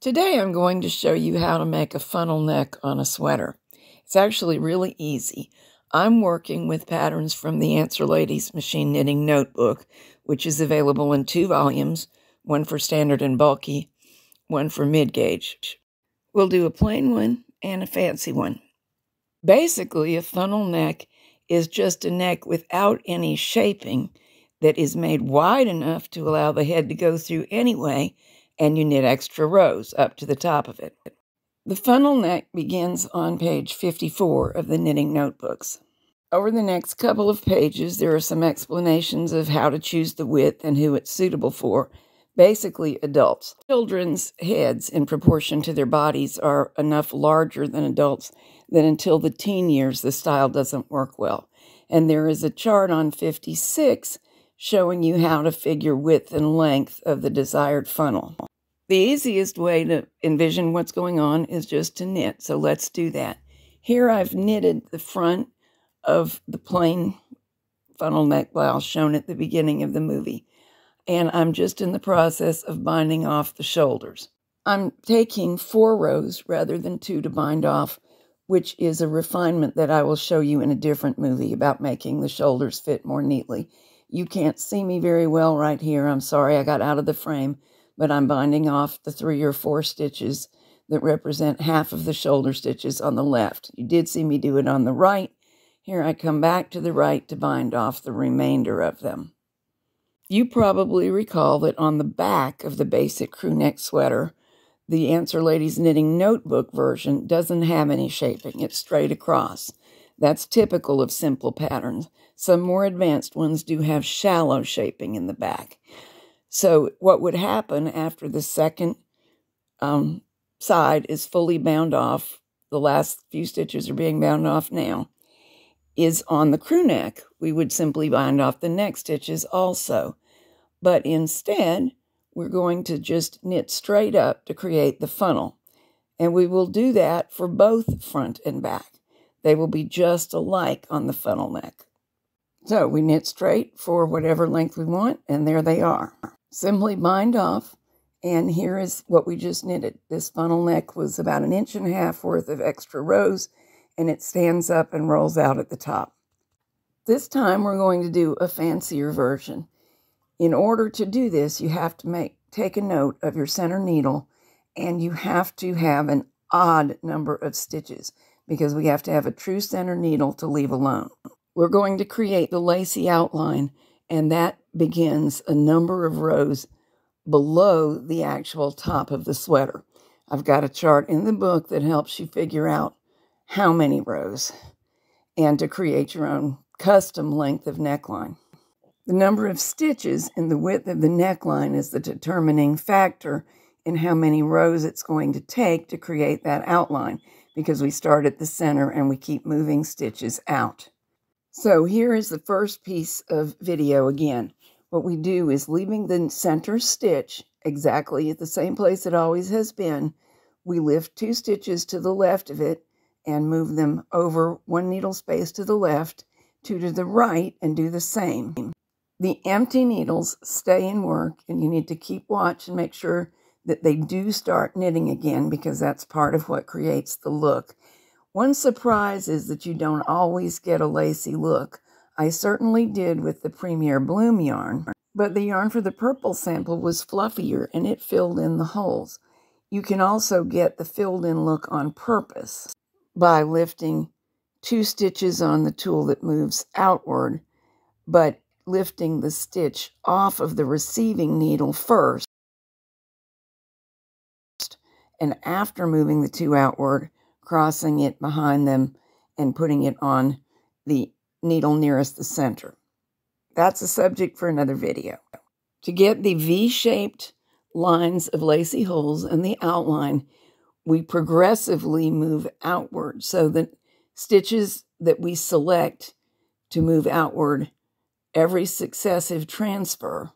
Today I'm going to show you how to make a funnel neck on a sweater. It's actually really easy. I'm working with patterns from the Answer Lady's Machine Knitting Notebook, which is available in 2 volumes, one for standard and bulky, one for mid-gauge. We'll do a plain one and a fancy one. Basically, a funnel neck is just a neck without any shaping that is made wide enough to allow the head to go through anyway, and you knit extra rows up to the top of it. The funnel neck begins on page 54 of the knitting notebooks. Over the next couple of pages, there are some explanations of how to choose the width and who it's suitable for, basically adults. Children's heads in proportion to their bodies are enough larger than adults that until the teen years, the style doesn't work well. And there is a chart on 56 showing you how to figure width and length of the desired funnel. The easiest way to envision what's going on is just to knit, so let's do that. Here I've knitted the front of the plain funnel neck blouse shown at the beginning of the movie, and I'm just in the process of binding off the shoulders. I'm taking 4 rows rather than 2 to bind off, which is a refinement that I will show you in a different movie about making the shoulders fit more neatly. You can't see me very well right here. I'm sorry I got out of the frame, but I'm binding off the 3 or 4 stitches that represent half of the shoulder stitches on the left. You did see me do it on the right. Here I come back to the right to bind off the remainder of them. You probably recall that on the back of the basic crew neck sweater, the Answer Lady's Knitting Notebook version doesn't have any shaping. It's straight across. That's typical of simple patterns. Some more advanced ones do have shallow shaping in the back. So what would happen after the second side is fully bound off, the last few stitches are being bound off now, is on the crew neck, we would simply bind off the neck stitches also. But instead, we're going to just knit straight up to create the funnel. And we will do that for both front and back. They will be just alike on the funnel neck. So we knit straight for whatever length we want, and there they are. Simply bind off, and here is what we just knitted. This funnel neck was about 1.5 inches worth of extra rows, and it stands up and rolls out at the top. This time we're going to do a fancier version. In order to do this, you have to take a note of your center needle, and you have to have an odd number of stitches, because we have to have a true center needle to leave alone. We're going to create the lacy outline, and that begins a number of rows below the actual top of the sweater. I've got a chart in the book that helps you figure out how many rows and to create your own custom length of neckline. The number of stitches in the width of the neckline is the determining factor in how many rows it's going to take to create that outline, because we start at the center and we keep moving stitches out. So here is the first piece of video again. What we do is, leaving the center stitch exactly at the same place it always has been, we lift 2 stitches to the left of it and move them over 1 needle space to the left, 2 to the right, and do the same. The empty needles stay in work, and you need to keep watch and make sure that they do start knitting again, because that's part of what creates the look. One surprise is that you don't always get a lacy look. I certainly did with the Premier Bloom yarn, but the yarn for the purple sample was fluffier and it filled in the holes. You can also get the filled-in look on purpose by lifting 2 stitches on the tulle that moves outward, but lifting the stitch off of the receiving needle first, and after moving the 2 outward, crossing it behind them and putting it on the needle nearest the center. That's a subject for another video. To get the V-shaped lines of lacy holes and the outline, we progressively move outward, so that stitches that we select to move outward every successive transfer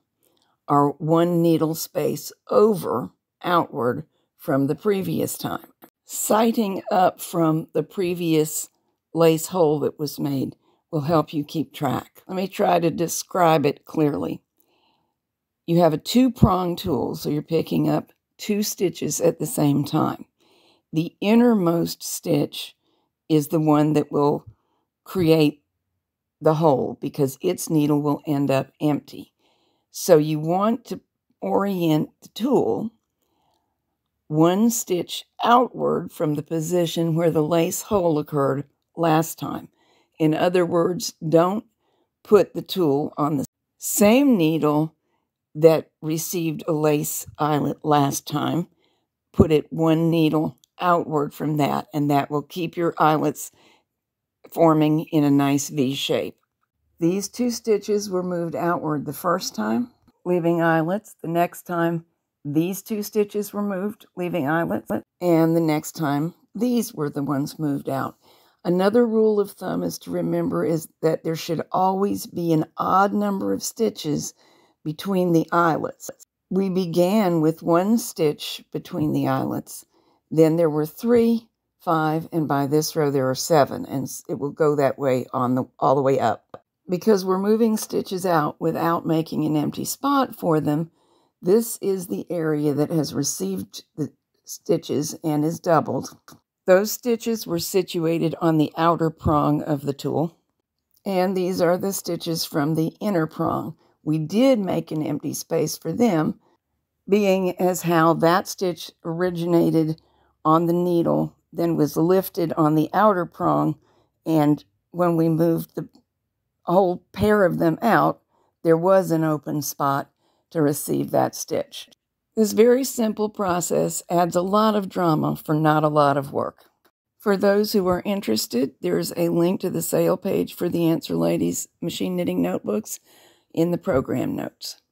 are 1 needle space over outward from the previous time, sighting up from the previous lace hole that was made will help you keep track. Let me try to describe it clearly. You have a 2-prong tool, so you're picking up two stitches at the same time. The innermost stitch is the one that will create the hole because its needle will end up empty. So you want to orient the tool one stitch outward from the position where the lace hole occurred last time. In other words, don't put the tool on the same needle that received a lace eyelet last time. Put it one needle outward from that, and that will keep your eyelets forming in a nice V shape. These two stitches were moved outward the first time, leaving eyelets. The next time, these two stitches were moved, leaving eyelets. And the next time, these were the ones moved out. Another rule of thumb is to remember is that there should always be an odd number of stitches between the eyelets. We began with one stitch between the eyelets. Then there were 3, 5, and by this row there are 7, and it will go that way on all the way up. Because we're moving stitches out without making an empty spot for them, this is the area that has received the stitches and is doubled. Those stitches were situated on the outer prong of the tool, and these are the stitches from the inner prong. We did make an empty space for them, being as how that stitch originated on the needle, then was lifted on the outer prong, and when we moved the whole pair of them out, there was an open spot to receive that stitch. This very simple process adds a lot of drama for not a lot of work. For those who are interested, there's a link to the sale page for the Answer Lady's Machine Knitting Notebooks in the program notes.